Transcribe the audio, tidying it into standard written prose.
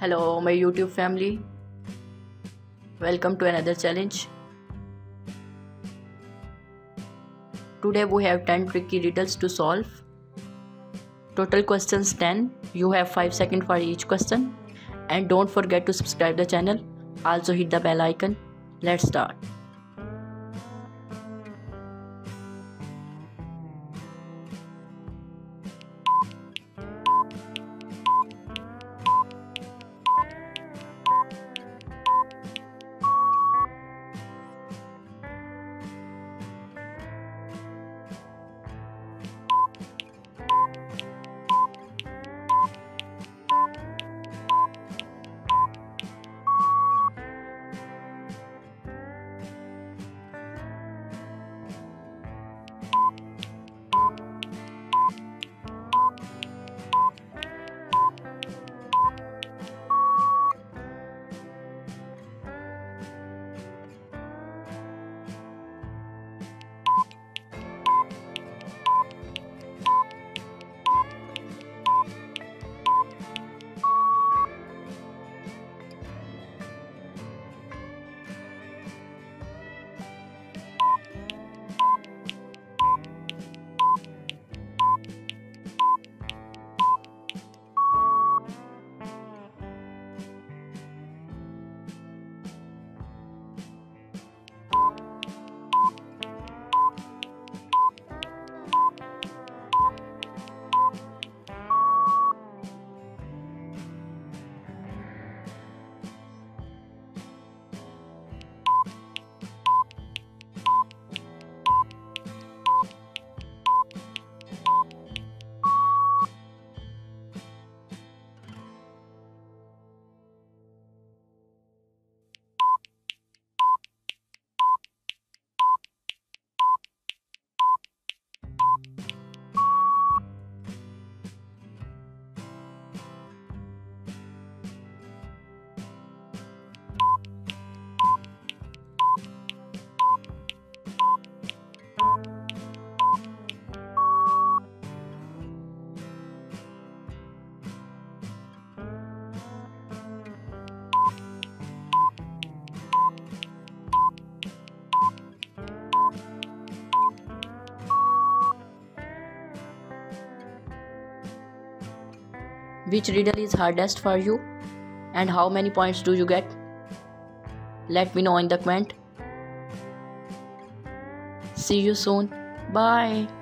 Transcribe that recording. Hello my YouTube family, welcome to another challenge. Today we have 10 tricky riddles to solve. Total questions 10. You have 5 seconds for each question. And don't forget to subscribe the channel. Also hit the bell icon. Let's start. Which riddle is hardest for you and how many points do you get? Let me know in the comment. See you soon. Bye.